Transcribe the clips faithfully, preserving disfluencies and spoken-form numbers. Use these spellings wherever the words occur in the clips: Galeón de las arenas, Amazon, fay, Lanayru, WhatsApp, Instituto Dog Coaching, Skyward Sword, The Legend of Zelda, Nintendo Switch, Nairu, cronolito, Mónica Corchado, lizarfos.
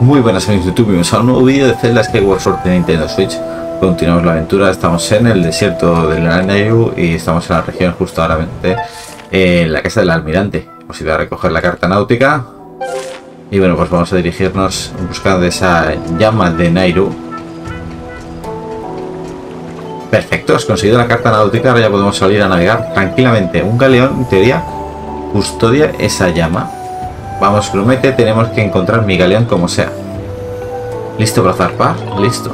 Muy buenas amigos de YouTube, bienvenidos a un nuevo vídeo de Zelda Skyward Sword de Nintendo Switch. Continuamos la aventura, estamos en el desierto de Lanayru y estamos en la región justamente en la casa del almirante. Vamos a ir a recoger la carta náutica y bueno, pues vamos a dirigirnos en busca de esa llama de Nairu. Perfecto, has conseguido la carta náutica, ahora ya podemos salir a navegar tranquilamente. Un galeón, en teoría, custodia esa llama. Vamos, grumete, tenemos que encontrar mi galeón como sea. ¿Listo para zarpar? Listo.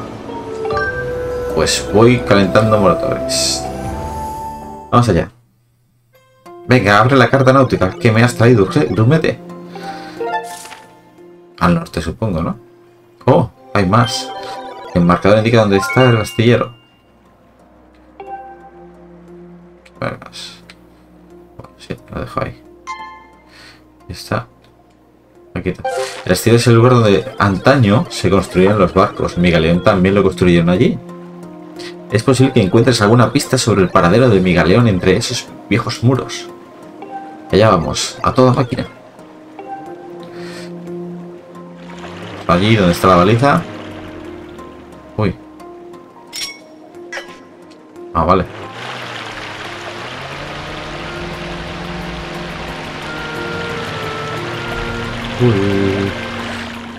Pues voy calentando motores. Vamos allá. Venga, abre la carta náutica. ¿Qué me has traído, grumete? Al norte, supongo, ¿no? Oh, hay más. El marcador indica dónde está el astillero. Vergas. Bueno, sí, lo dejo ahí. Está. Aquí está. El astillero es el lugar donde antaño se construían los barcos. Mi galeón también lo construyeron allí. Es posible que encuentres alguna pista sobre el paradero de mi galeón entre esos viejos muros. Allá vamos, a toda máquina. Allí donde está la baliza. Uy. Ah, vale. Uy.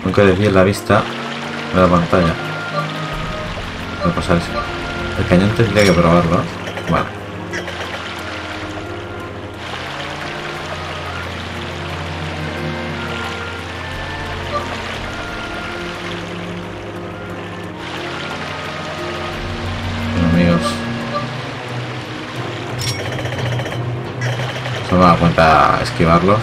Nunca desvíe la vista de la pantalla. No pasa eso. El cañón tendría que probarlo. Vale. Bueno, amigos. No me da cuenta esquivarlos.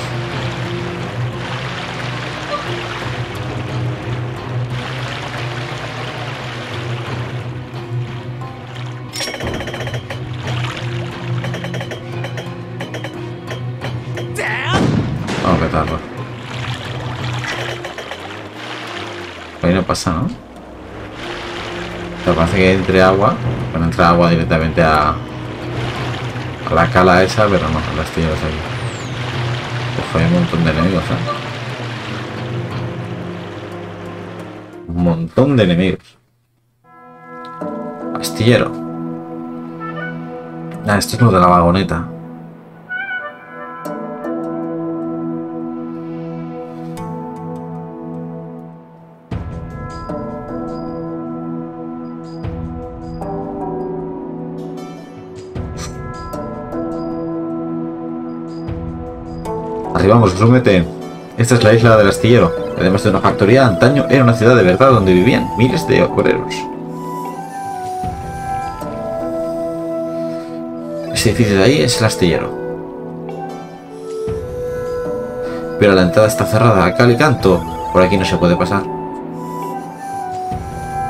Ahí no pasa, ¿no? O sea, parece que entre agua, bueno, entra agua directamente a, a la cala esa, pero no, el astillero está aquí. Ojo, hay un montón de enemigos, ¿eh? Un montón de enemigos. Astillero. Ah, esto es lo de la vagoneta. Vamos, grúmete. Esta es la isla del astillero. Además de una factoría, antaño era una ciudad de verdad donde vivían miles de obreros. Ese edificio de ahí es el astillero. Pero la entrada está cerrada a cal y canto. Por aquí no se puede pasar.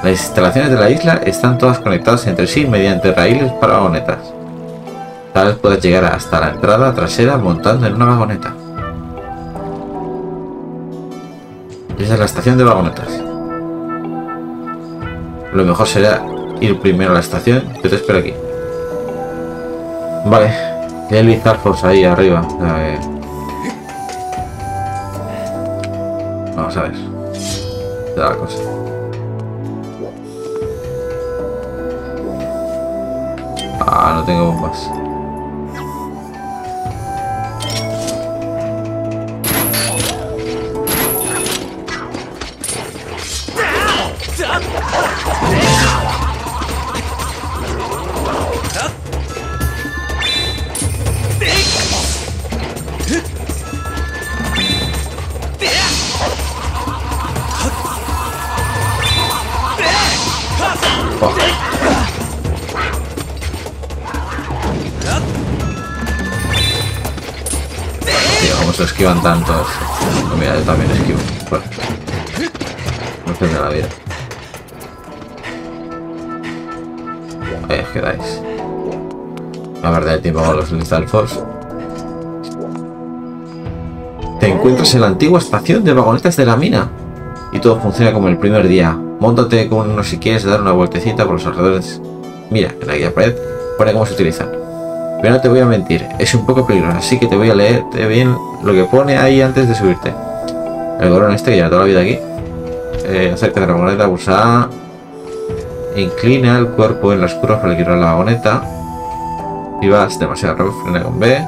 Las instalaciones de la isla están todas conectadas entre sí mediante raíles para vagonetas. Tal vez puedas llegar hasta la entrada trasera montando en una vagoneta. Esa es la estación de vagonetas. Lo mejor será ir primero a la estación. Yo te espero aquí. Vale. Hay lizarfos ahí arriba. A ver. Vamos a ver. Da la cosa. Ah, no tengo bombas. Esquivan tantos. No, mira, yo también esquivo. Bueno, no pierdo la vida. Ahí os quedáis. La verdad, el tiempo con los lizarfos. Te encuentras en la antigua estación de vagonetas de la mina. Y todo funciona como el primer día. Móntate con uno si quieres dar una vueltecita por los alrededores. Mira, en la guía pared pone cómo se utilizan. Pero no te voy a mentir, es un poco peligroso, así que te voy a leer bien lo que pone ahí antes de subirte. El gorón este que lleva toda la vida aquí. eh, acerca de la moneda usada. Inclina el cuerpo en las curvas para girar la moneda. Si vas demasiado rápido, frena con B.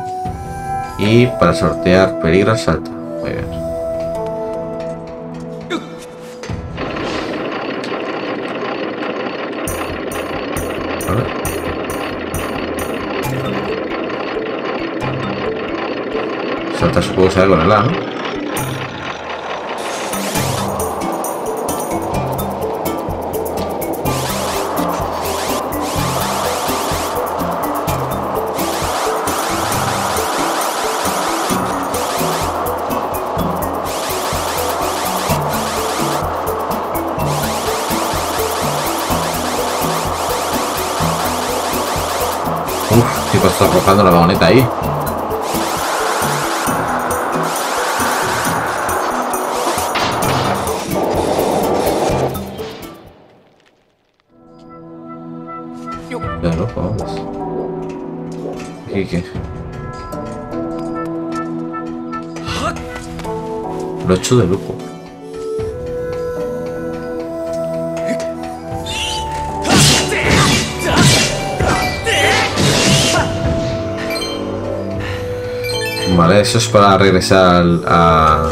Y para sortear peligros, salta. Muy bien. Vale. Salta, supongo que sale con el A, ¿no? Uf, tipo, está arrojando la vagoneta ahí. Ya no, vamos. ¿Y qué? Lo he hecho de lujo. Vale, eso es para regresar a,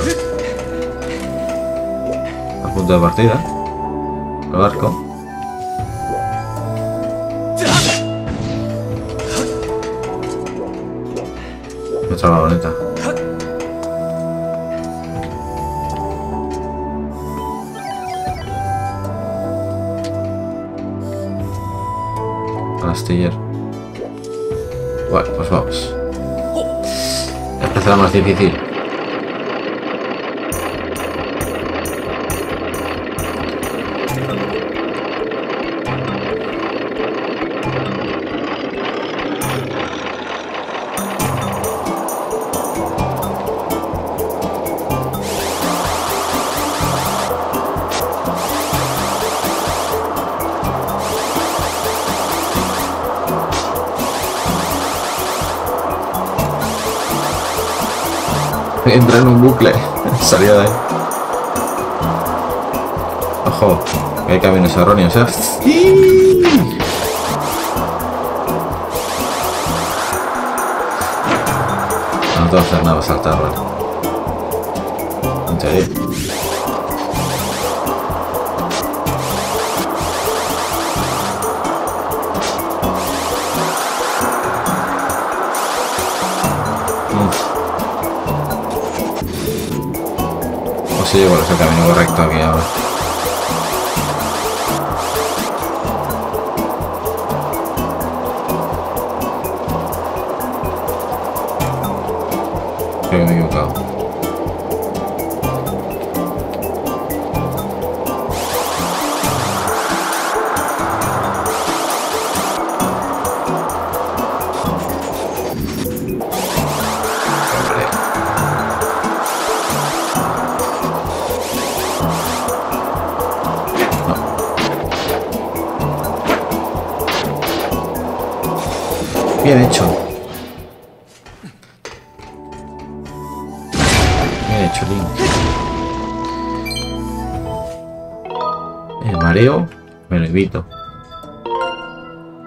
a punto de partida, al barco. Otra vagoneta. Al astillero. Bueno, pues vamos. Será más difícil. Entra en un bucle, salida de ahí. Ojo, que hay caminos erróneos, ¿eh? ¡Sí! No te va a hacer nada, va a saltar, ¿vale? En serio. Sí, bueno, es el camino correcto aquí ahora. Creo que me he equivocado. Bien hecho. Bien hecho, Link. El mareo me lo evito.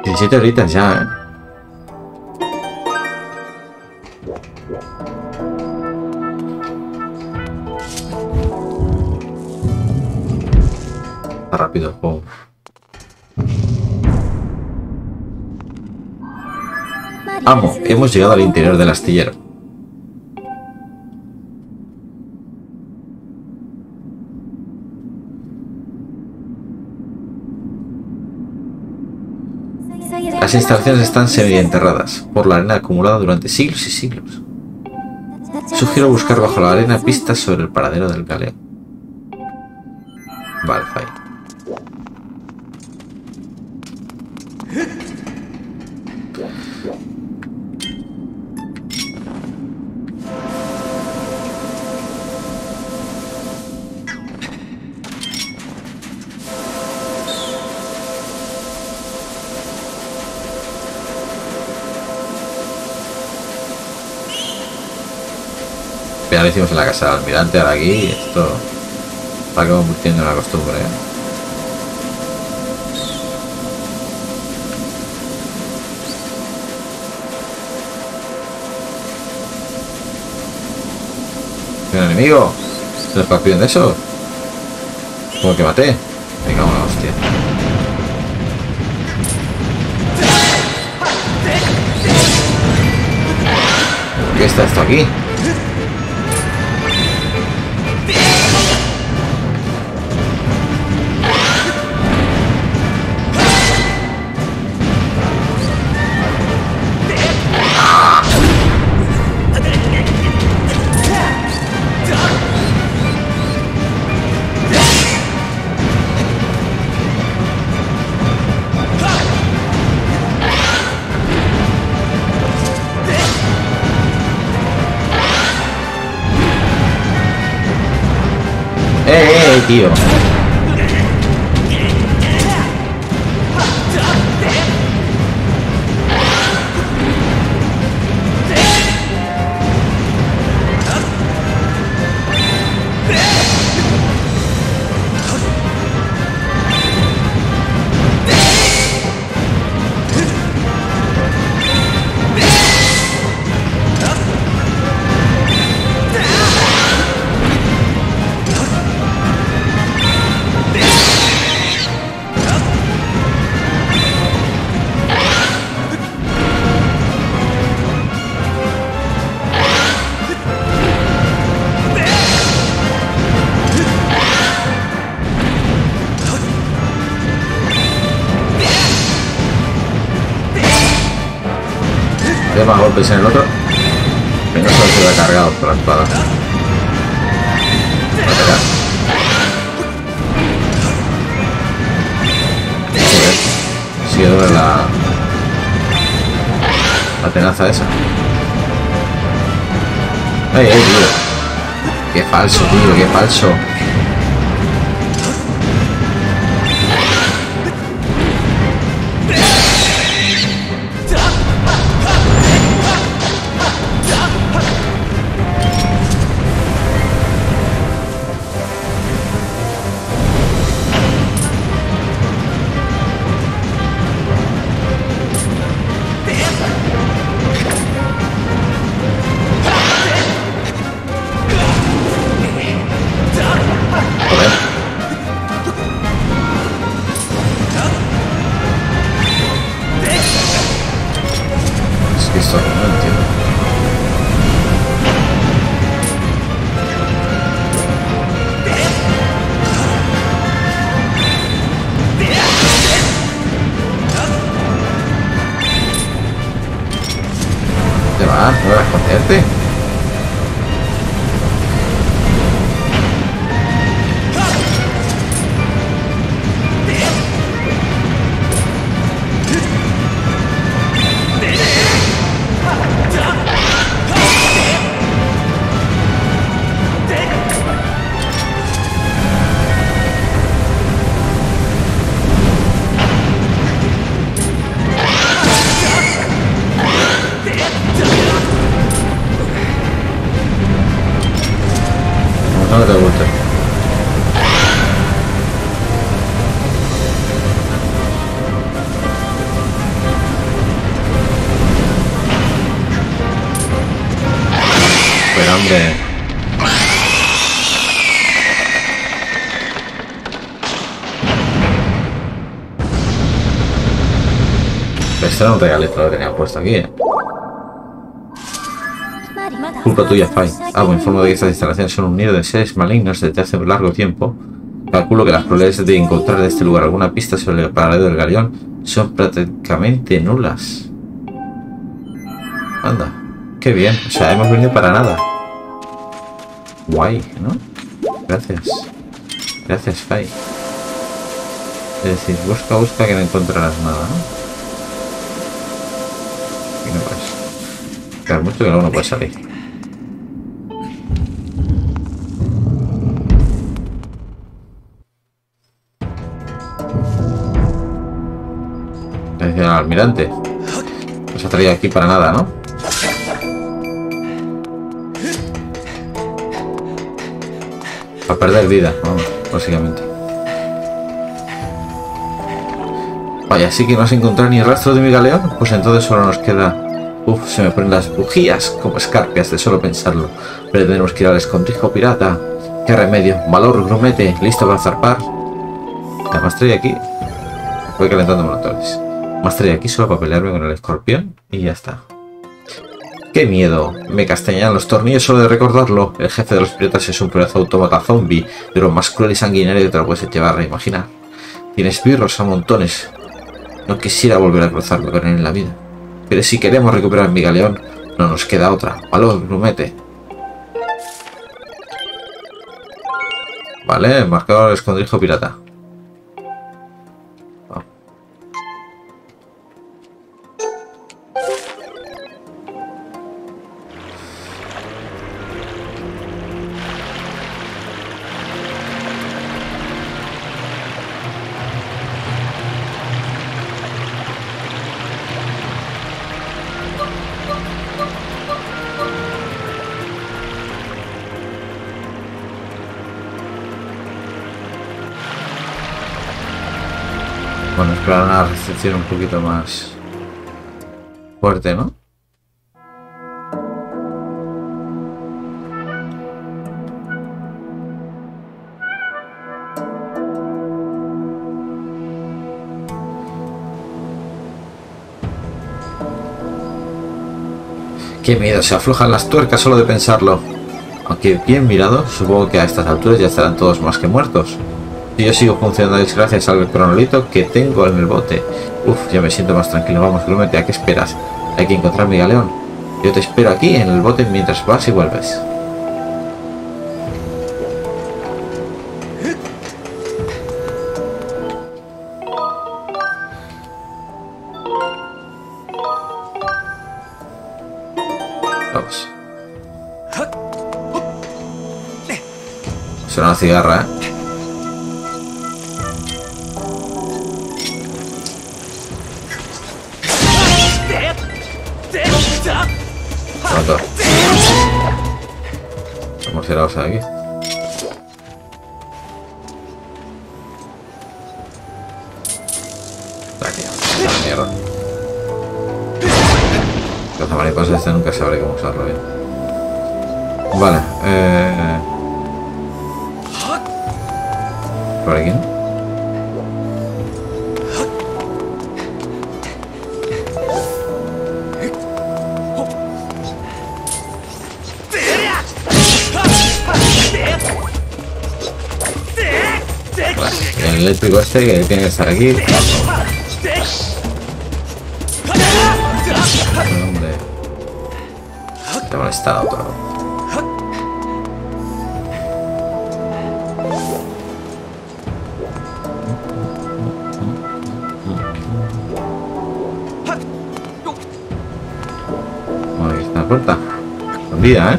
diecisiete horitas ya, ¿eh? Vamos, hemos llegado al interior del astillero. Las instalaciones están semienterradas por la arena acumulada durante siglos y siglos. Sugiero buscar bajo la arena pistas sobre el paradero del galeón. Vale, fine. Ya lo hicimos en la casa del almirante, ahora aquí, esto... Se acaba convirtiendo en la costumbre, ¿eh? Un enemigo, ¿se los papión de eso? Como que maté. Me cago en la hostia. ¿Por qué está esto aquí? Tío. Más golpes en el otro, que no solo se lo ha cargado por la espada. Si sí, duele la la tenaza esa. Ay, ay, tío, qué falso, tío, qué falso. No te regalo lo que tenía puesto aquí, ¿eh? Culpa tuya, Fai. Ah, me informo de que estas instalaciones son un nido de seres malignos desde hace un largo tiempo. Calculo que las probabilidades de encontrar en este lugar alguna pista sobre el paradero del galeón son prácticamente nulas. Anda, qué bien. O sea, hemos venido para nada. Guay, ¿no? Gracias. Gracias, Fai. Es decir, busca, busca que no encontrarás nada, ¿no? No puedes. Claro, mucho que luego no puedes salir. Le dicen al almirante. Nos ha traído aquí para nada, ¿no? Para perder vida, vamos. básicamente. Vaya, así que no has encontrado ni rastro de mi galeón. Pues entonces solo nos queda... Uf, se me ponen las bujías como escarpias de solo pensarlo. Pero tenemos que ir al escondrijo pirata. ¿Qué remedio? Valor, grumete, listo para zarpar. La maestría aquí. Voy calentando motores. Maestría aquí solo para pelearme con el escorpión y ya está. ¡Qué miedo! Me castañan los tornillos solo de recordarlo. El jefe de los piratas es un pedazo autómata zombie, de lo más cruel y sanguinario que te lo puedes llevar a imaginar. Tienes birros a montones. No quisiera volver a cruzarme con él en la vida. Pero si queremos recuperar mi galeón, no nos queda otra. Valor, grumete. Vale, marcado el escondrijo pirata. Bueno, esperar una recepción un poquito más fuerte, ¿no? ¡Qué miedo! Se aflojan las tuercas solo de pensarlo. Aunque bien mirado, supongo que a estas alturas ya estarán todos más que muertos. Si yo sigo funcionando gracias al cronolito que tengo en el bote. Uf, ya me siento más tranquilo. Vamos, grumete, ¿a qué esperas? Hay que encontrar mi galeón. Yo te espero aquí en el bote mientras vas y vuelves. Vamos. Suena una cigarra, ¿eh? Vamos aquí. Aquí, la mierda. Caza mariposas, este nunca sabré cómo usarlo bien. Vale, eh. ¿Por aquí? ¿No? El eléctrico este que tiene que estar aquí. Hombre. Te molesta la otra vez. Bueno, aquí está la puerta. Escondida, ¿eh?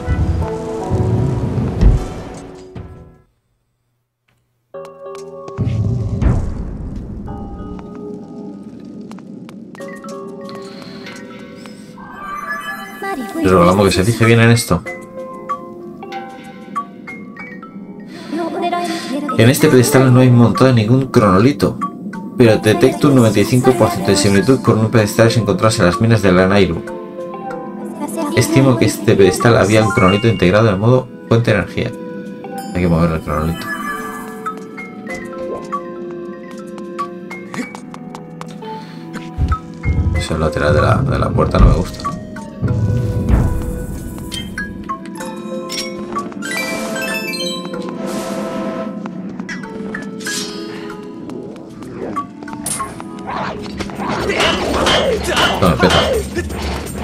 Pero vamos, que se fije bien en esto. En este pedestal no hay montado ningún cronolito, pero detecto un noventa y cinco por ciento de similitud con un pedestal que se encontrase en las minas de Lanayru. Estimo que este pedestal había un cronolito integrado en modo fuente de energía. Hay que mover el cronolito. Eso es lateral de la, de la puerta, no me gusta. No me peta,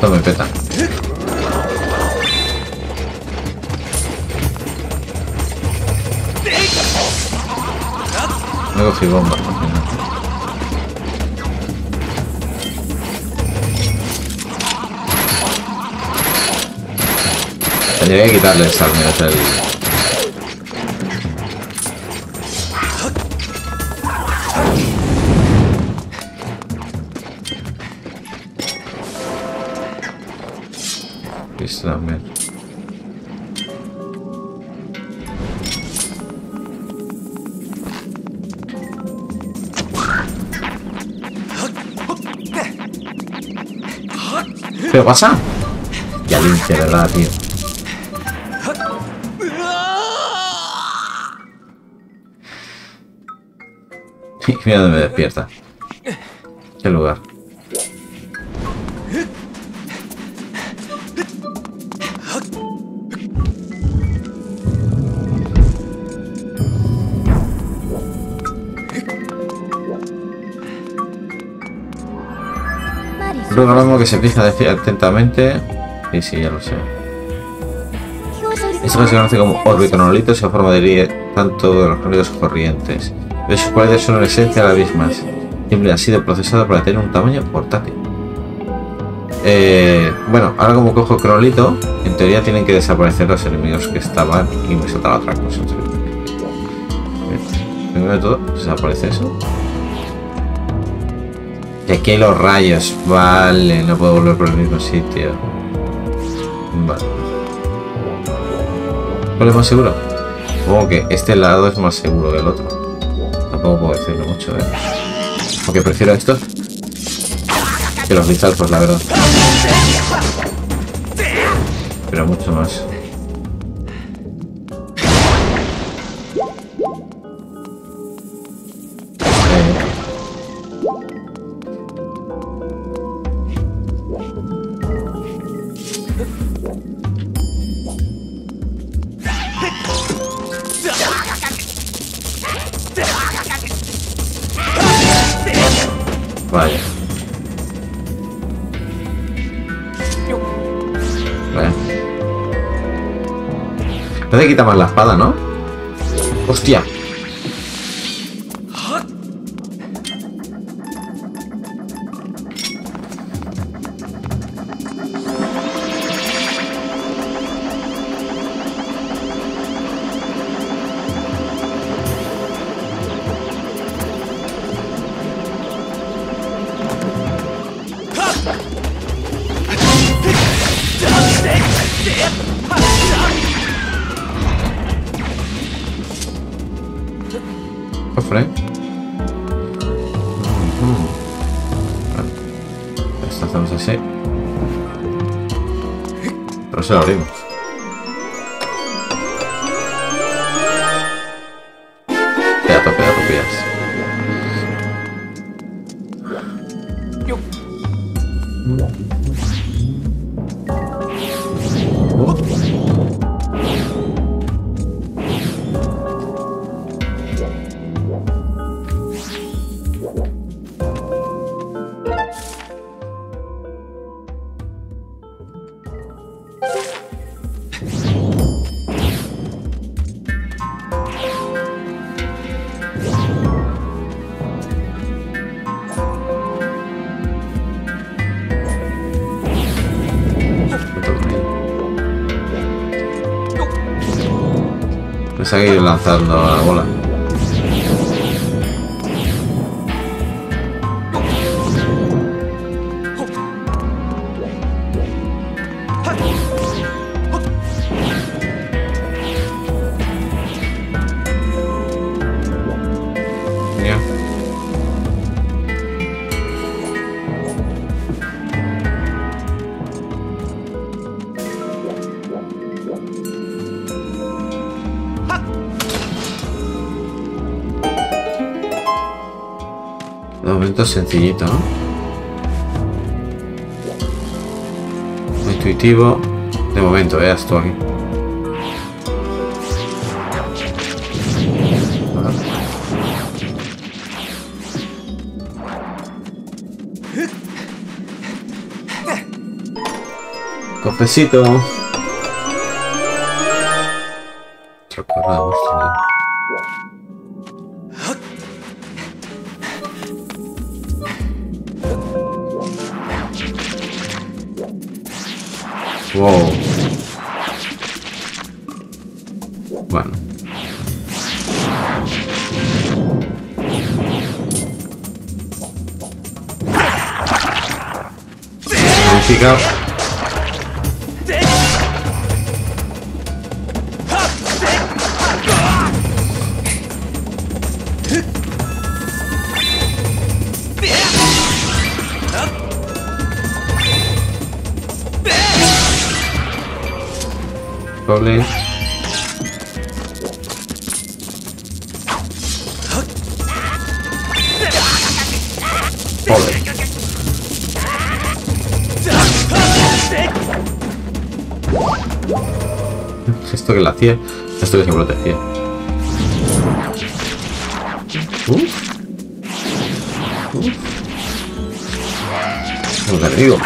no me peta. Me cogí bomba, imagínate. Tendría que quitarle el salme hasta el... También. feo pasa. Ya lince, verdad, tío. Mira dónde me despierta. Qué lugar. Lo mismo que se fija atentamente. Sí, sí, ya lo sé. Esto que se conoce como orbitonolitos se forma de tanto de los sólidos corrientes, de sus cuales son en esencia las mismas. Siempre ha sido procesado para tener un tamaño portátil. Eh, bueno, ahora como cojo el cronolito, en teoría tienen que desaparecer los enemigos que estaban y me saltará otra cosa. Primero de todo, desaparece eso. Y aquí hay los rayos, vale, no puedo volver por el mismo sitio. Vale. ¿Cuál es más seguro? Supongo que este lado es más seguro que el otro. Tampoco puedo decirlo mucho, eh. Aunque prefiero estos que los vitales, pues la verdad. Pero mucho más. Vaya. Vaya. No te quita más la espada, ¿no? ¡Hostia! Lo abrimos. Te ha tocado copias. Oh. Seguir lanzando la bola. Sencillito, ¿no? Muy intuitivo. De momento, veas tú aquí. Cofrecito. Wow. Bueno. Significa... cable. Joder. Esto que la hacía, esto que se protegía. Uf. Uf. Un enemigo.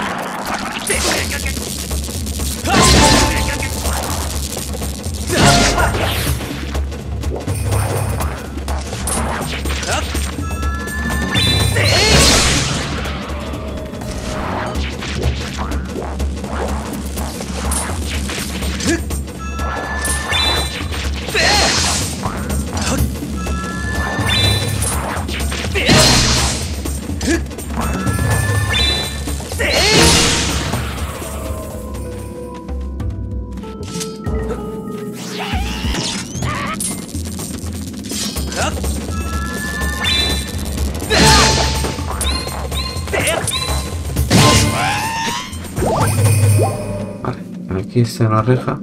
Aquí está una reja.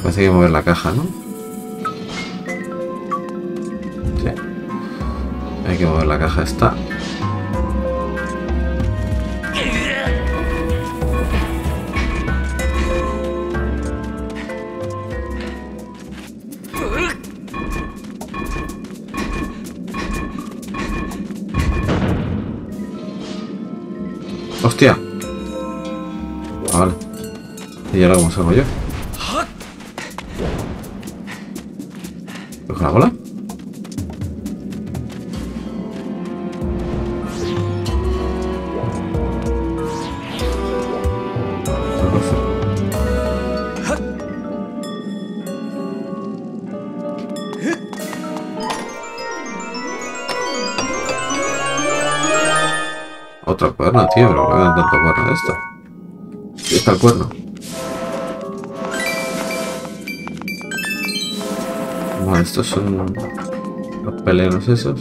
Parece que mover la caja, ¿no? Sí. Hay que mover la caja esta. ¡Hostia! Vale. ¿Y ahora cómo salgo yo? ¿Cojo la bola? Otra cuerno, tío, pero no me dan tanto cuerno de esto. ¿Y está el cuerno? Vale, estos son los peleanos esos.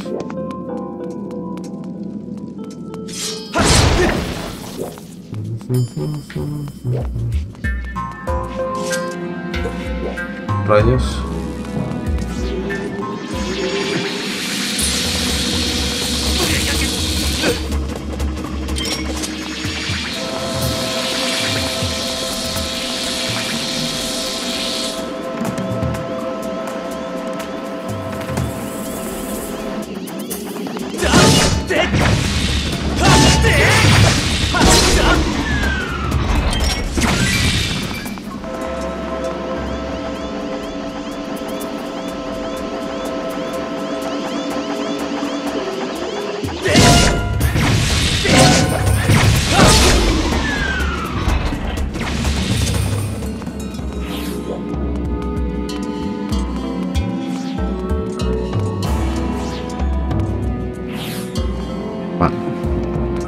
Rayos.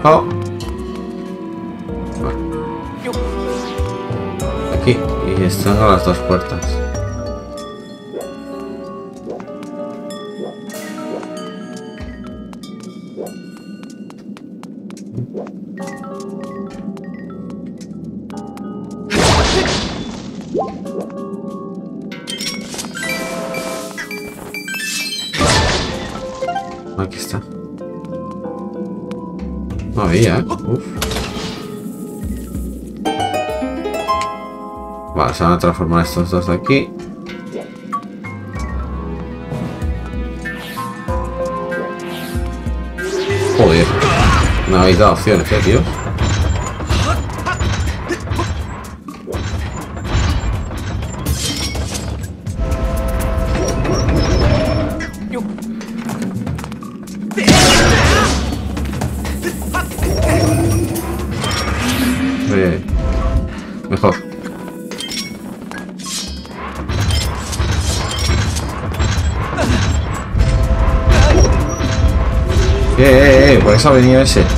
Oh. Vale. Aquí, y están las dos puertas. Aquí está. No había, ¿eh? Uf. Vale, se van a transformar estos dos de aquí. Joder. No habéis dado opciones, eh, tío. Mejor. Eh, eh, eh, por eso ha venido ese. Esto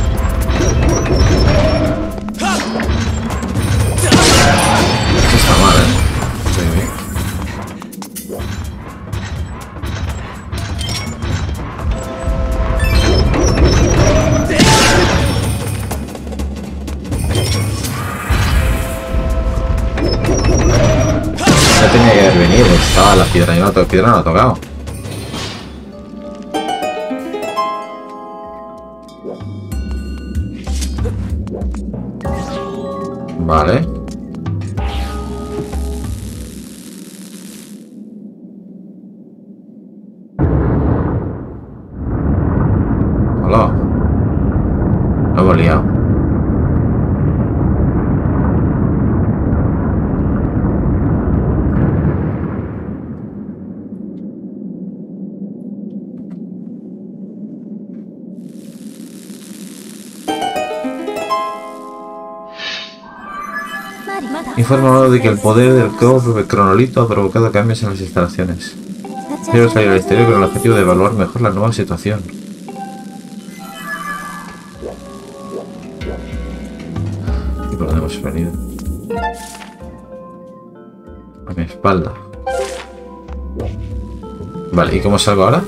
está mal, eh. tenía que haber venido. Estaba la piedra y no la piedra no la ha tocado. Vale. Hola. Lo hemos liado. Informa de que el poder del cronolito ha provocado cambios en las instalaciones. Quiero salir al exterior con el objetivo de evaluar mejor la nueva situación. ¿Y por dónde hemos venido? A mi espalda. Vale, ¿y cómo salgo ahora?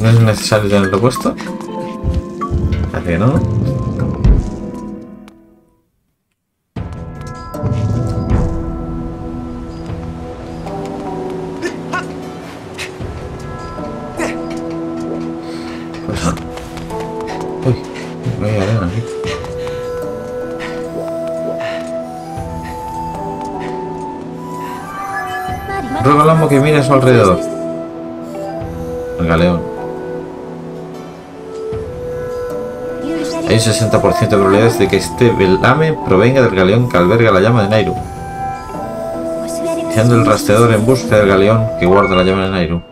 ¿No es necesario tenerlo puesto? ¿A que no? Pues no. Uy, no hay arena aquí. Ruega al amo que mire a su alrededor. El galeón. Hay un sesenta por ciento de probabilidades de que este velame provenga del galeón que alberga la llama de Nairu. Echando el rastreador en busca del galeón que guarda la llama de Nairu.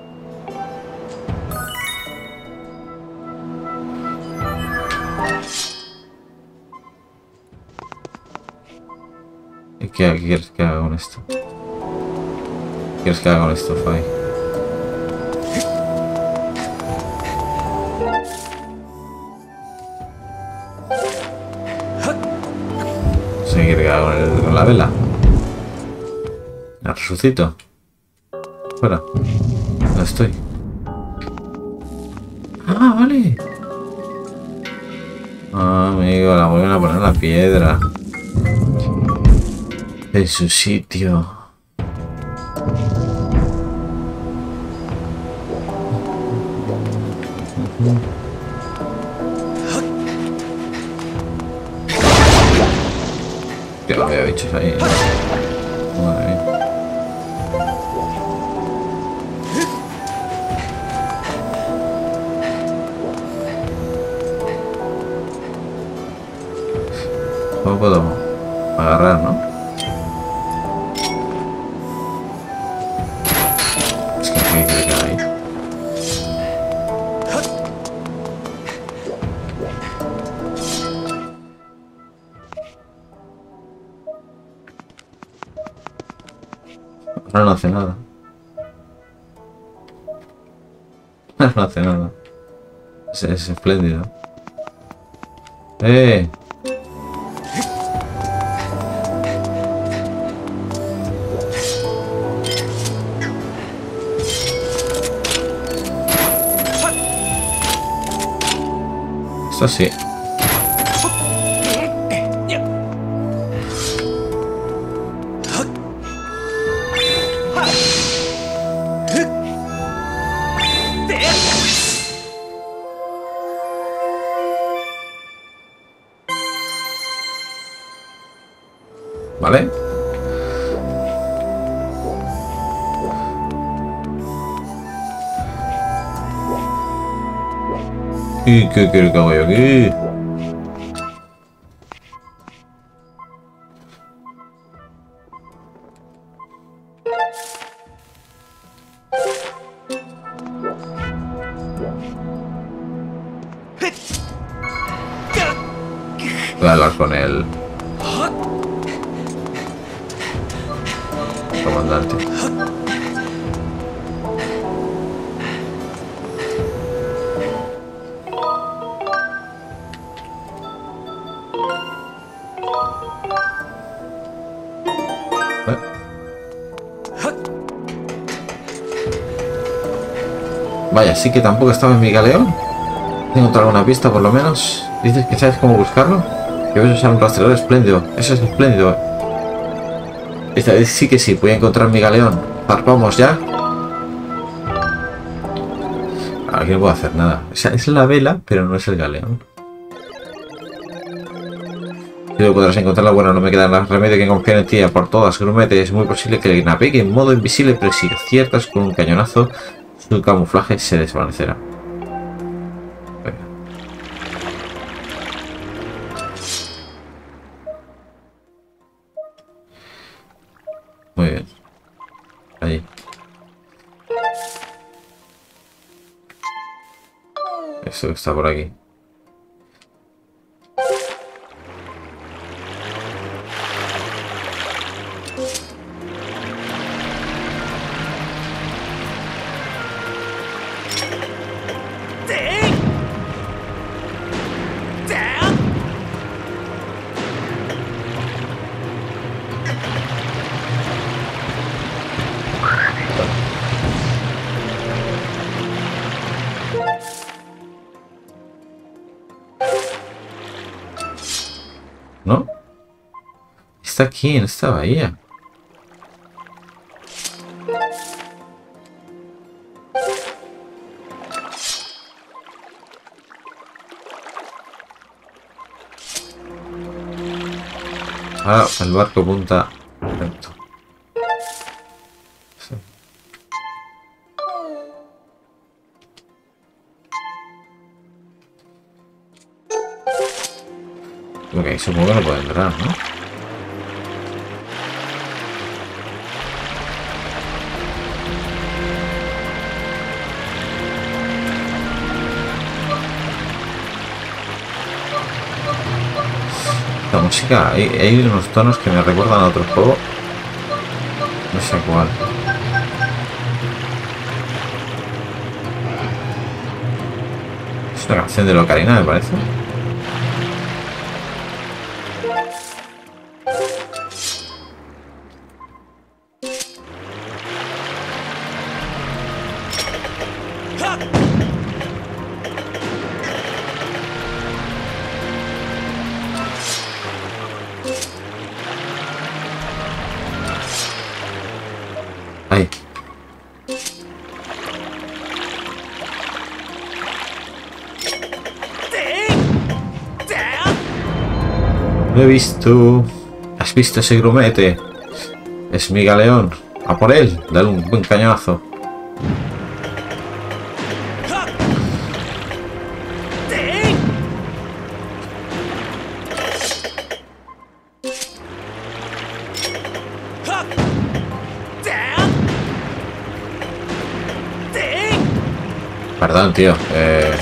¿Y qué, qué quieres que haga con esto? ¿Qué quieres que haga con esto, Fabi? Con la vela la resucito. Fuera. No estoy. Ah, vale. Ah, amigo, la vuelven a poner la piedra en su sitio. Uh-huh. Que lo veo bichos ahí. Madre mía. ¿Cómo puedo agarrar, no? Es que hay que quedar ahí. Ahora no hace nada. Ahora no hace nada. Es, es espléndido. ¡Eh! Esto sí. ¿Vale? ¿Y qué quiero que haga yo aquí? Voy a hablar con él. Comandante. ¿Eh? Vaya, sí que tampoco estaba en mi galeón. Tengo alguna pista por lo menos. ¿Dices que sabes cómo buscarlo? Que voy a usar un rastreador espléndido. Eso es espléndido. Esta vez sí que sí, voy a encontrar mi galeón. Zarpamos ya. Aquí no puedo hacer nada. O sea, es la vela, pero no es el galeón. Tú podrás encontrarla, bueno, no me queda más remedio que confiar en ti. A por todas, grumete, es muy posible que le navegue en modo invisible, pero si aciertas con un cañonazo, su camuflaje se desvanecerá. Venga. Muy bien. Allí. Esto que está por aquí. Aquí en esta bahía. Ahora el barco punta recto. Sí. Ok, supongo que no puede entrar, ¿no? La música, hay, hay unos tonos que me recuerdan a otro juego, no sé cuál. Es una canción de la ocarina, me parece. He visto. ¿Has visto ese grumete? Es mi galeón. A por él. Dale un buen cañonazo. Perdón, tío. Eh...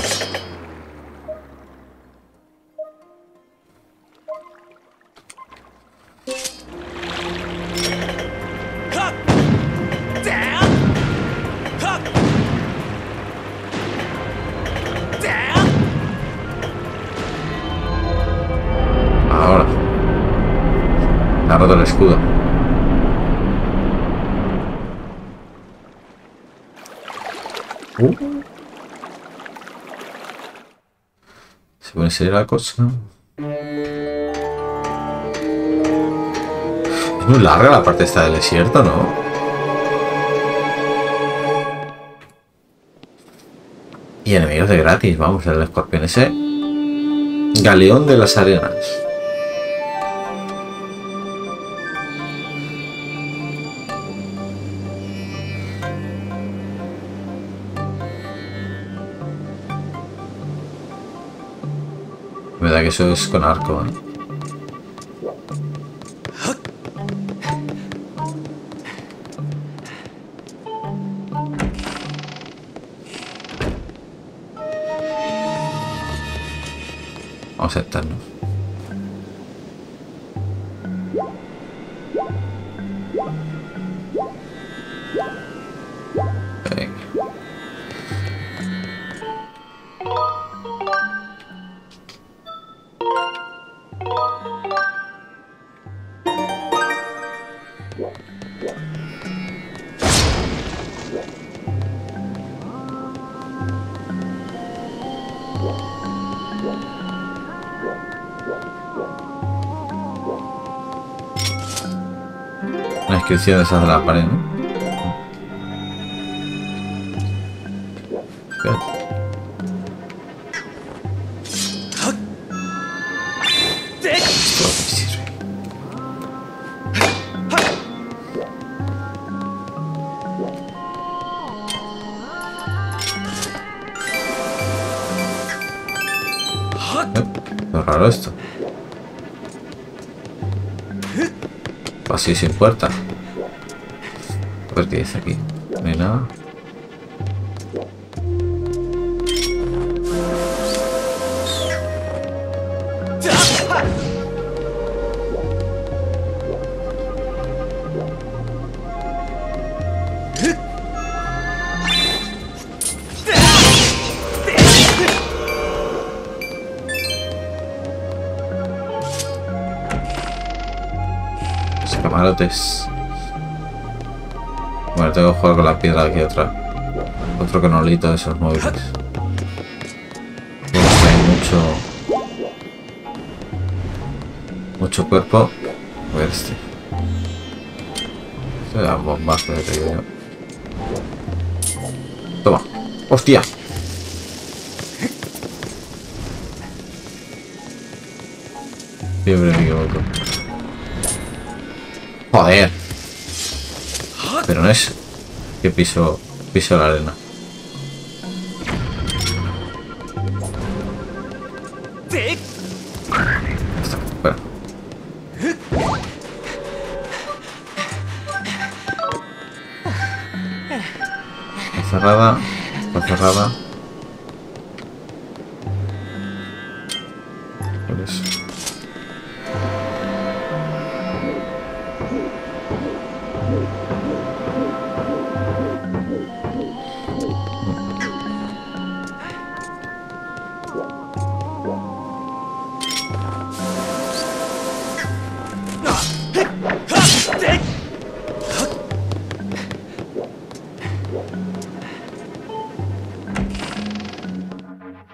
Sería la cosa. Es muy larga la parte esta del desierto, ¿no? Y enemigos de gratis, vamos, el escorpión ese. Galeón de las arenas. Verdad que eso es con arco, ¿eh? Vamos a aceptarnos. Una inscripción de esas de la pared, ¿no? Así sin puerta. A ver qué dice aquí. No hay nada. Bueno, tengo que jugar con la piedra aquí atrás. Otro canolito de esos móviles. Porque hay mucho... Mucho cuerpo. A ver este. Este da un bombazo que te digo yo. Toma. ¡Hostia! Siempre me equivoco. Joder. Pero no es que piso, piso la arena. Está, espera. Está cerrada. Está cerrada.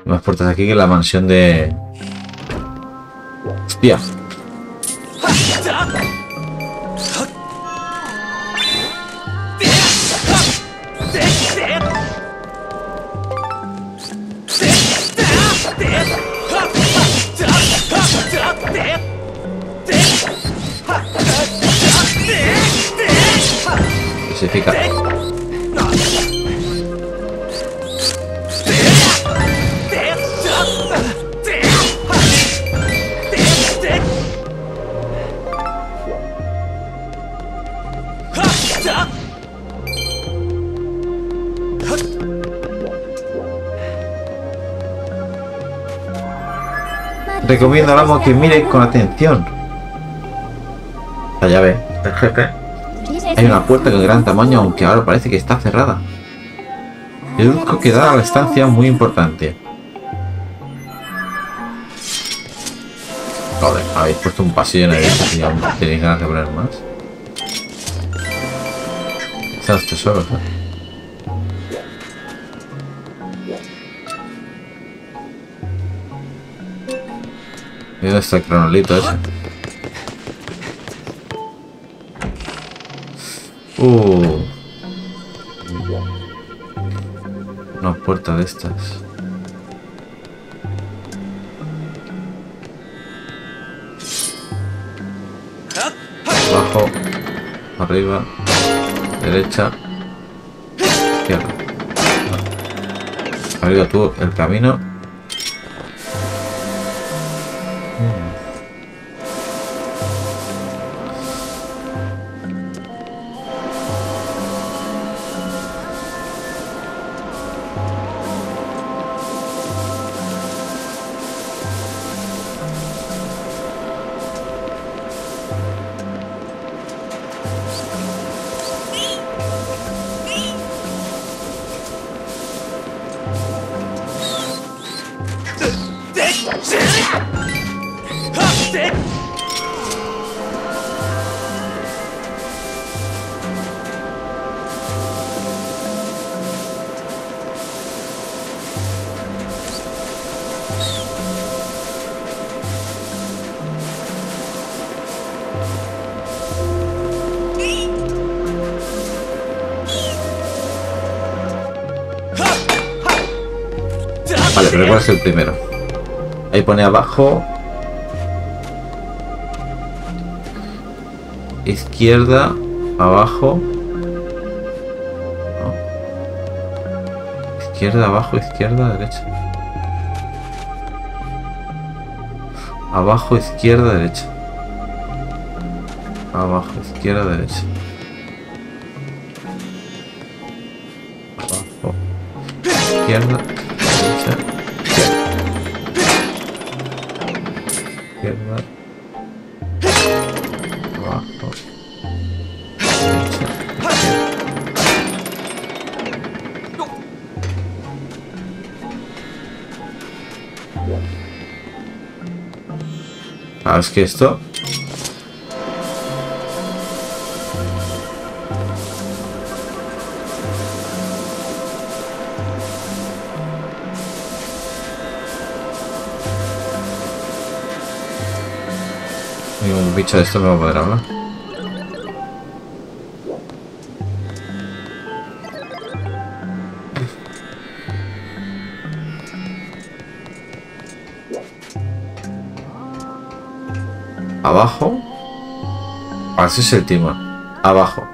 Más puertas aquí que la mansión de... ¡Hostia! Recomiendo al amo que mire con atención la llave del jefe. Hay una puerta de gran tamaño, aunque ahora parece que está cerrada. Deduzco que da a la estancia muy importante. Joder, habéis puesto un pasillo en el y aún tenéis ganas de poner más. Están los tesoros, ¿eh? ¿Y dónde está el cronolito ese? Uh. Una puerta de estas. Abajo, arriba, derecha, izquierda. Arriba tú el camino. Vale, pero ¿cuál es el primero? Ahí pone abajo. Izquierda, abajo. No. Izquierda, abajo, izquierda, derecha. Abajo, izquierda, derecha. Abajo, izquierda, derecha. Abajo. Izquierda, derecha. Izquierda. Abajo. Derecha. Ah, es que esto... Ningún bicho de esto me va a poder hablar. Abajo. Así es el timón. Abajo.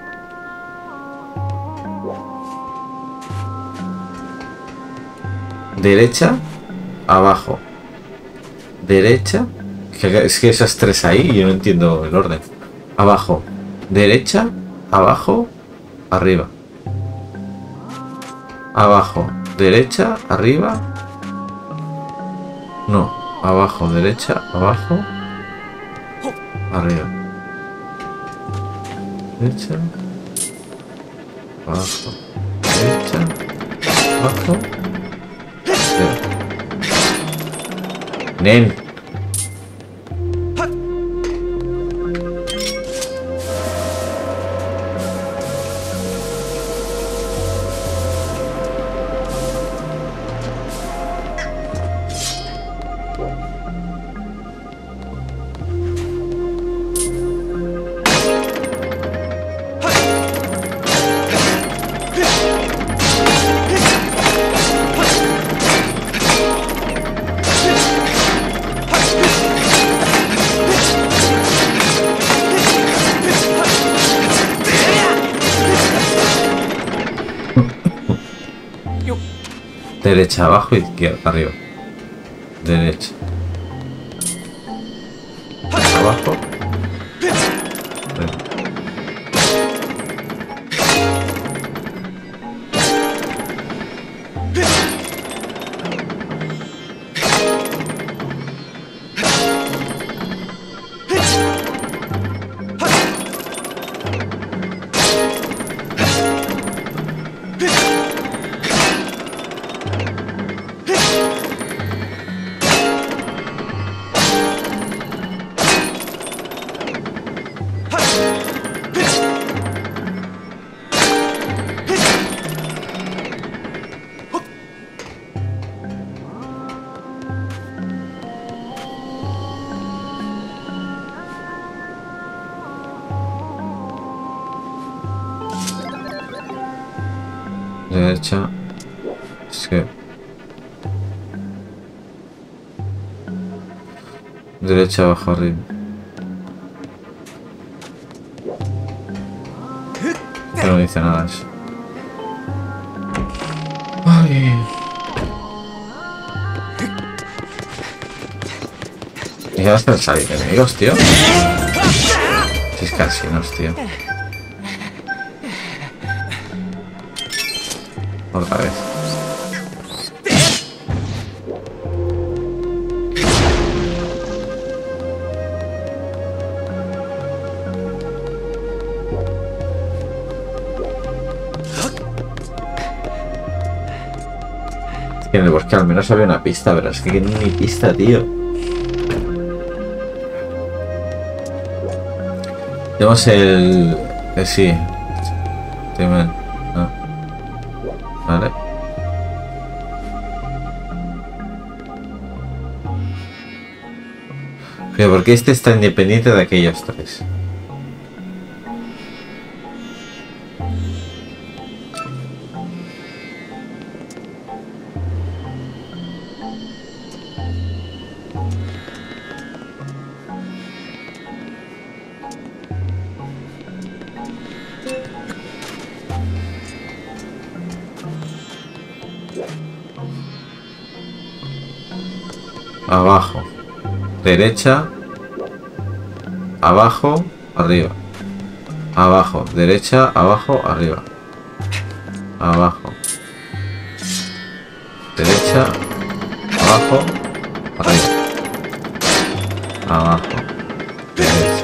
Derecha. Abajo. Derecha. Es que esas tres ahí, yo no entiendo el orden. Abajo, derecha, abajo, arriba. Abajo, derecha, arriba. No, abajo, derecha, abajo, arriba. Derecha, abajo, derecha, abajo, arriba. Nen. Derecha, abajo, izquierda, arriba. Derecha. Abajo. Derecha, izquierda. Derecha, abajo, arriba. No dice nada eso. Ay. ¿Y ya vas a salir enemigos, tío? Si es casinos, tío. Otra vez. Es que en el bosque al menos había una pista, pero es que ni pista, tío. Tenemos el... Eh, sí. Tenemos... Vale. Pero porque este está independiente de aquellos tres. Abajo, derecha, abajo, arriba, abajo, derecha, abajo, arriba, abajo, derecha, abajo, arriba, abajo, derecha.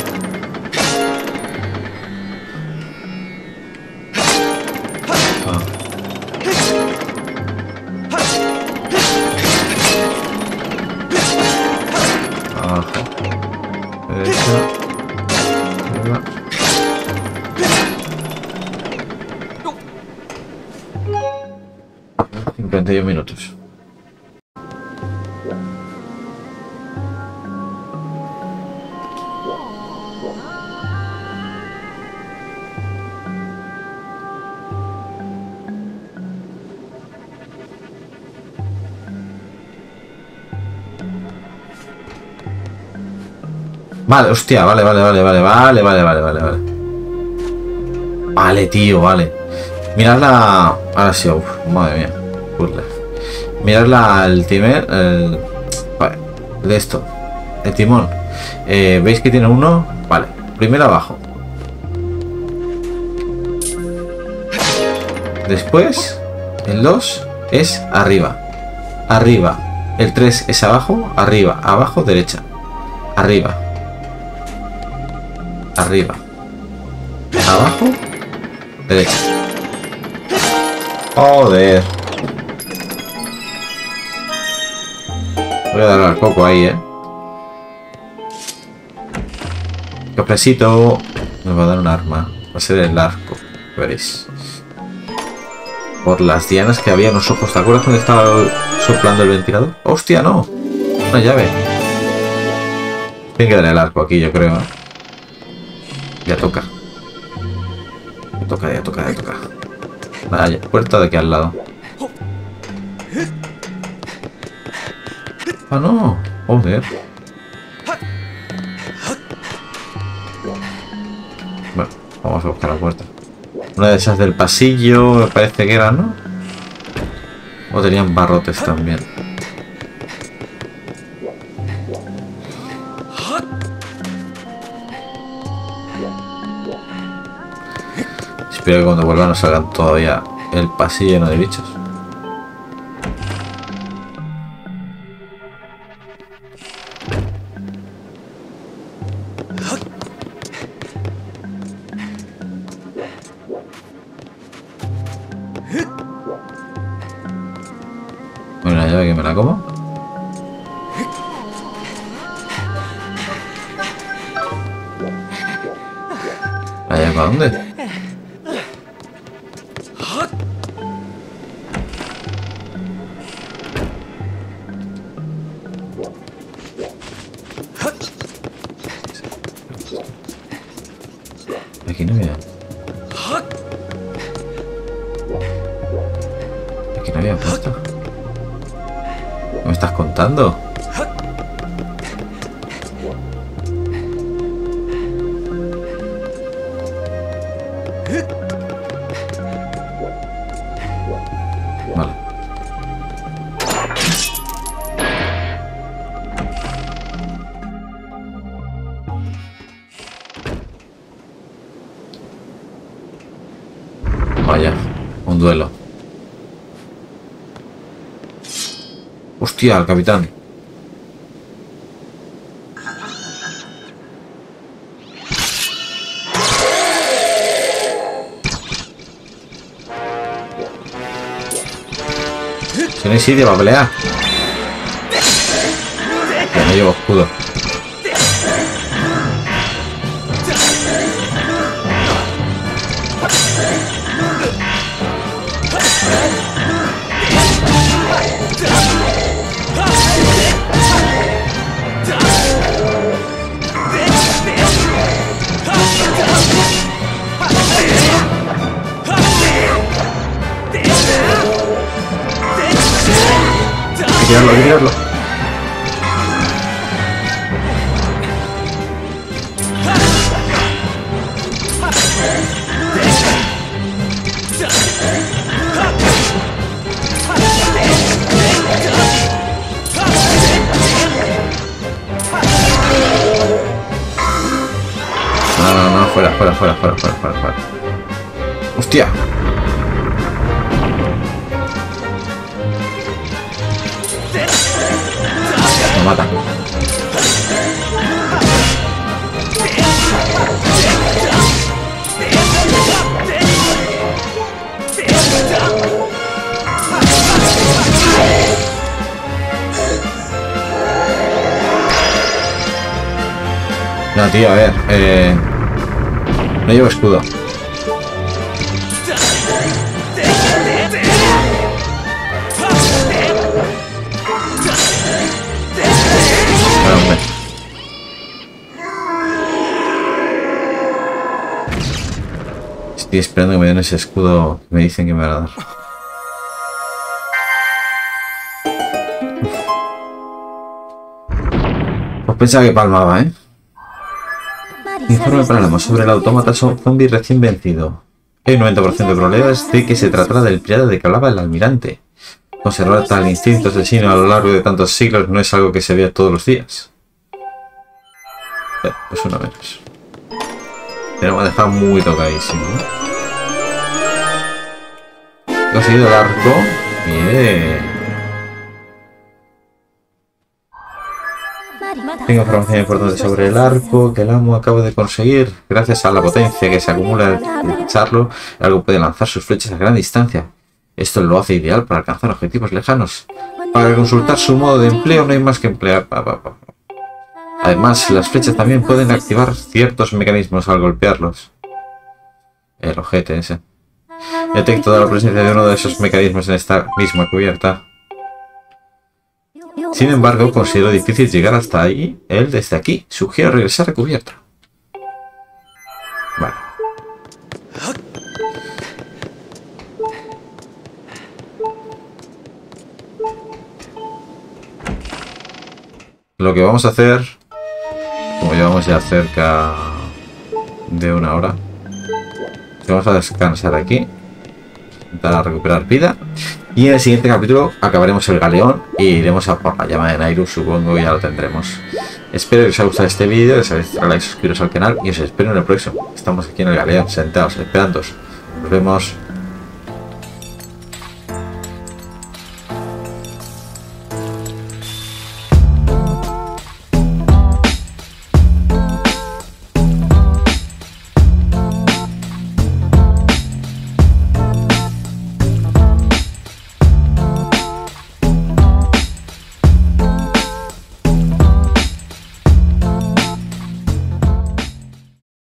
cincuenta y un minutos. Vale, hostia, vale, vale, vale, vale, vale, vale, vale, vale, vale. Vale, tío, vale. Mirad la... Ahora sí, uf, madre mía. Puzzle. Mirad la... el timer... El... Vale, de esto. El timón. Eh, ¿Veis que tiene uno? Vale, primero abajo. Después, el dos es arriba. Arriba. El tres es abajo, arriba, abajo, derecha. Arriba. Arriba, abajo, derecha. Joder. Voy a darle al coco ahí, eh. Cofrecito. Me va a dar un arma. Va a ser el arco. Veréis. Por las dianas que había en los ojos. ¿Te acuerdas cuando estaba soplando el ventilador? ¡Hostia, no! Una llave. Tiene que darle el arco aquí, yo creo. Ya toca. Ya toca, ya toca, ya toca. Vaya, puerta de aquí al lado. Ah, no. Joder. Bueno, vamos a buscar la puerta. Una de esas del pasillo, me parece que era, ¿no? O tenían barrotes también. Espero que cuando vuelvan no salgan todavía el pasillo lleno de bichos. Bueno, la llave que me la como. ¿La llave para dónde? Hostia, al capitán. Si no hay sitio para pelear. Que no llevo escudo. Tirarlo, tirarlo. fuera, fuera, fuera, fuera, fuera, fuera, fuera. Hostia. Me mata. No, tío, a ver, eh... no llevo escudo. Estoy esperando que me den ese escudo que me dicen que me van a dar. Uf. Pues pensaba que palmaba, ¿eh? Informe Panorama sobre el autómata zombie recién vencido. Hay un noventa por ciento de probabilidades de que se tratará del pirata de que hablaba el almirante. Conservar tal instinto asesino a lo largo de tantos siglos no es algo que se vea todos los días. Eh, pues una menos. Pero me ha dejado muy tocadísimo, ¿no? Conseguido el arco. Bien. Tengo información importante sobre el arco que el amo acaba de conseguir. Gracias a la potencia que se acumula al charlo, el arco puede lanzar sus flechas a gran distancia. Esto lo hace ideal para alcanzar objetivos lejanos. Para consultar su modo de empleo no hay más que emplear. Además, las flechas también pueden activar ciertos mecanismos al golpearlos. El ojete ese. Detecto de la presencia de uno de esos mecanismos en esta misma cubierta. Sin embargo, considero difícil llegar hasta ahí. Él desde aquí. Sugiero regresar a cubierta. Vale. Lo que vamos a hacer, como llevamos ya cerca de una hora, vamos a descansar aquí para recuperar vida. Y en el siguiente capítulo acabaremos el galeón e iremos a por la llama de Lanayru, supongo que ya lo tendremos. Espero que os haya gustado este vídeo, os habéis like, suscribiros al canal y os espero en el próximo. Estamos aquí en el galeón, sentados, esperándoos. Nos vemos.